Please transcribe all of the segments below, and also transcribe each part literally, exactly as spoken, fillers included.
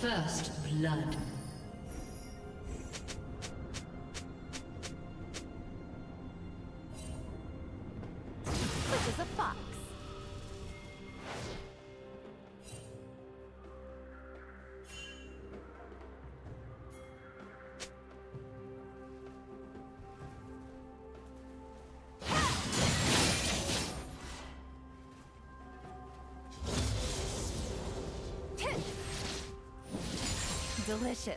First blood. Delicious.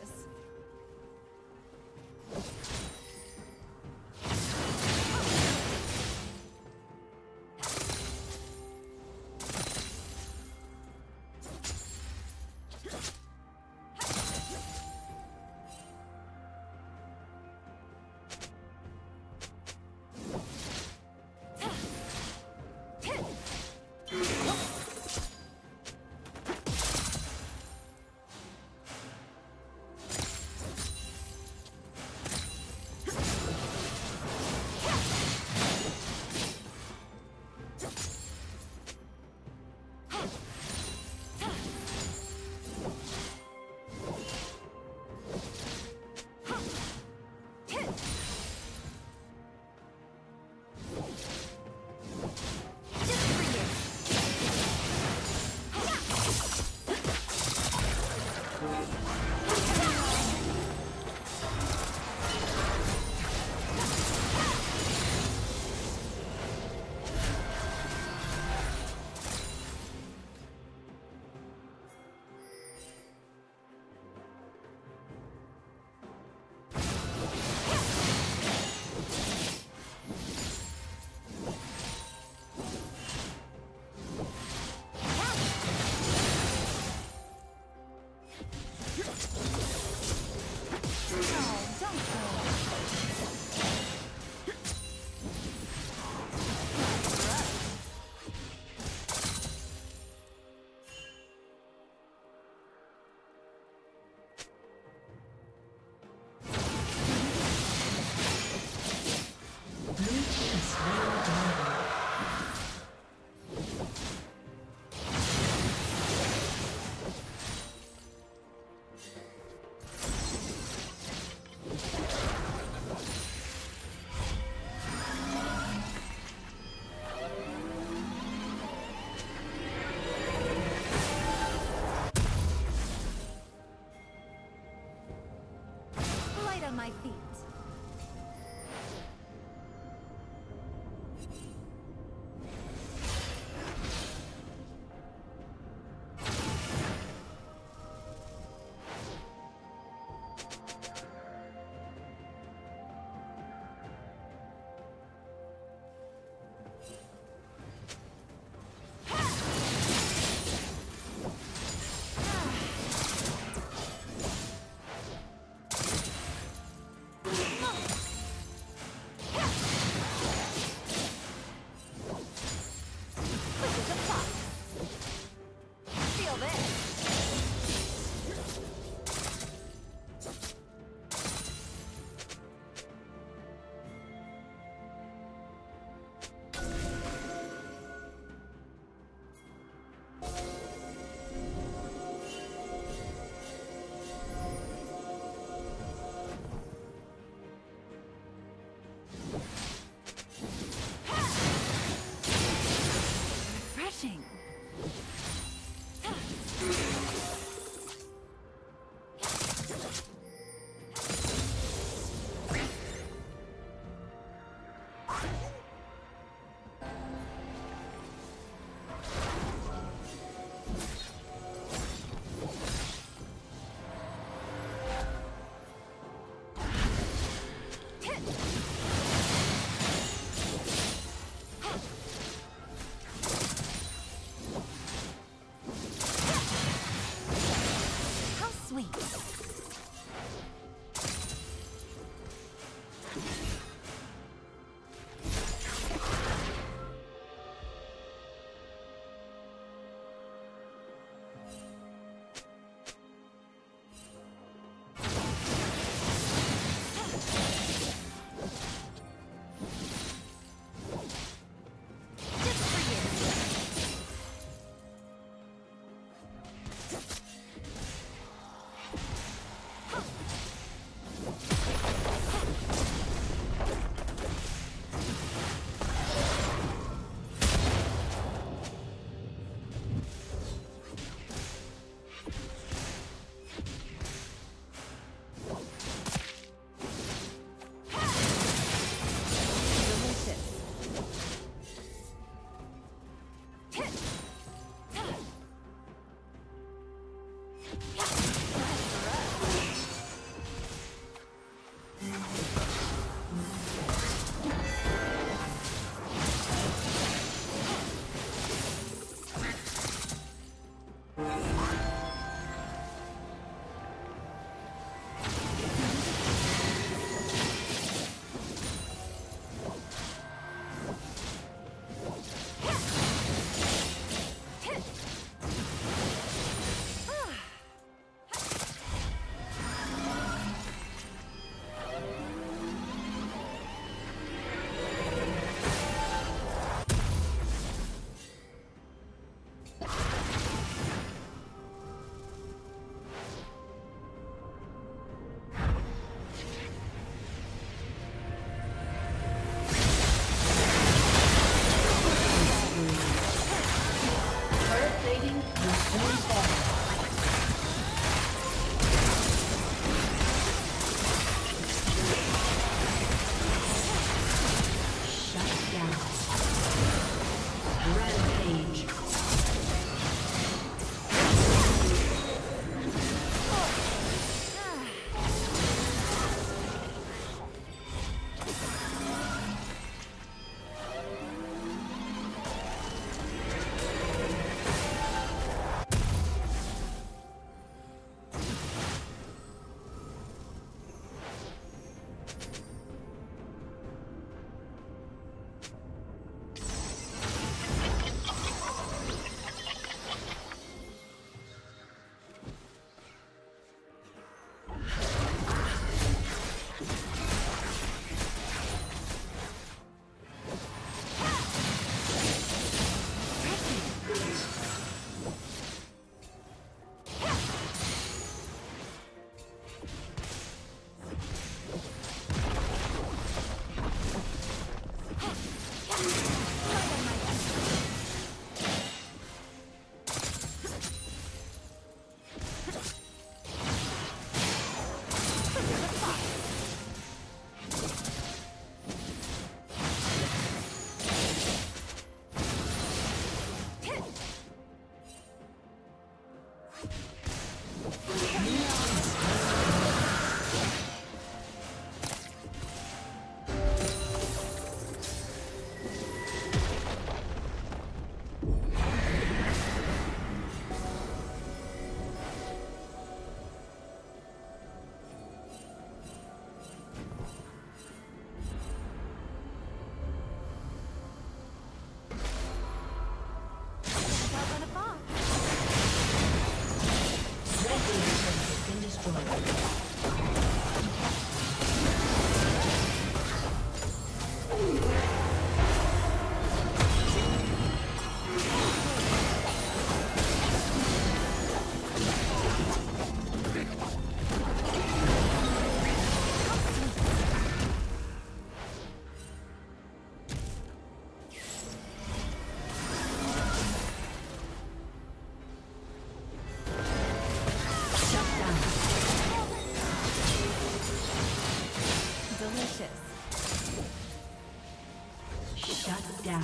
Shut down.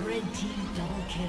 Red team double kill.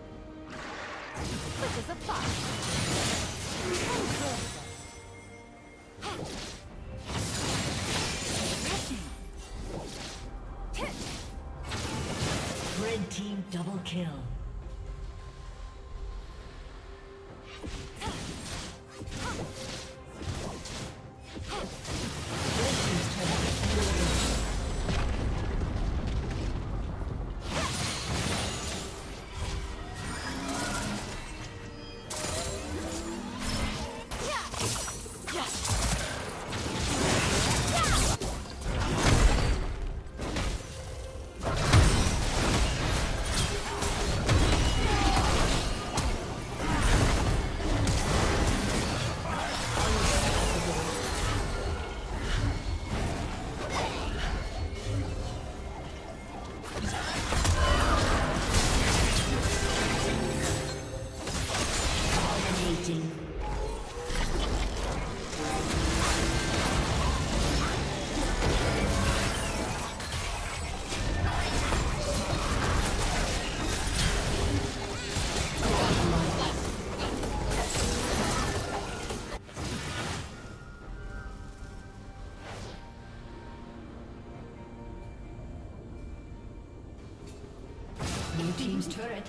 Quick as a fox. Red team double kill. Turret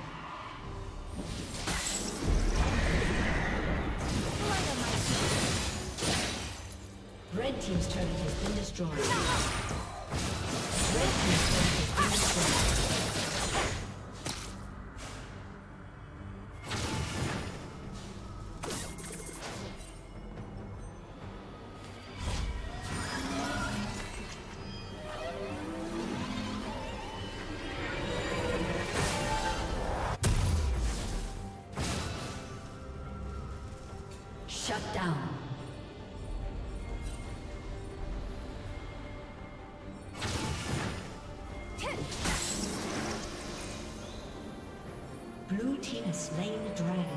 Red team's turret has been destroyed. Red team's turret has been destroyed. Shut down. Blue team has slain the dragon.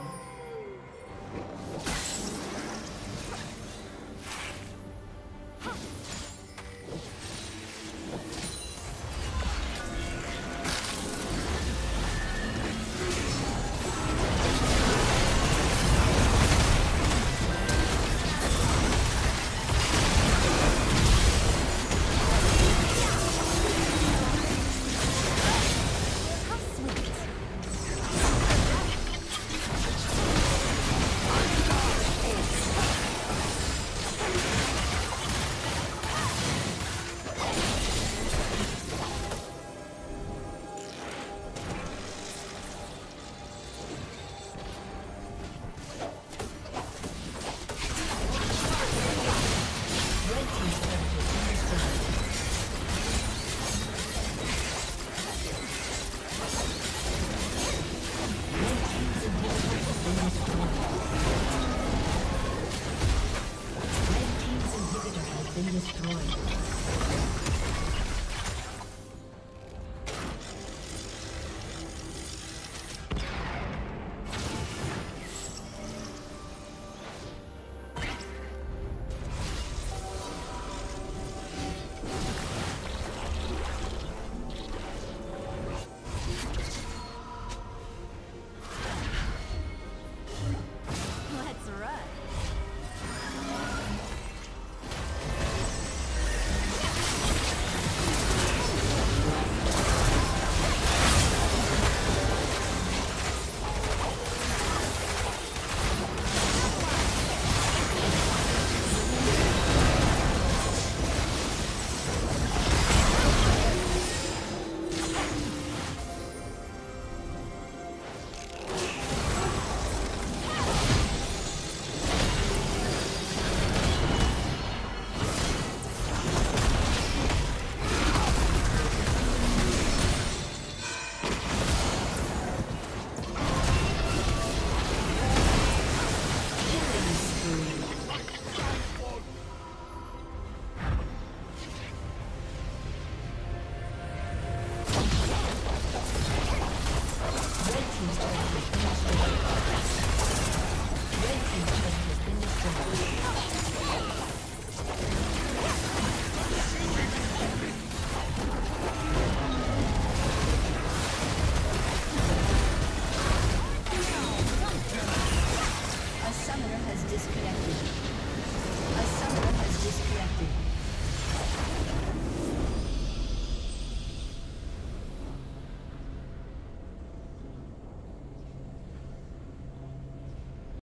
Disconnected. A summoner has disconnected.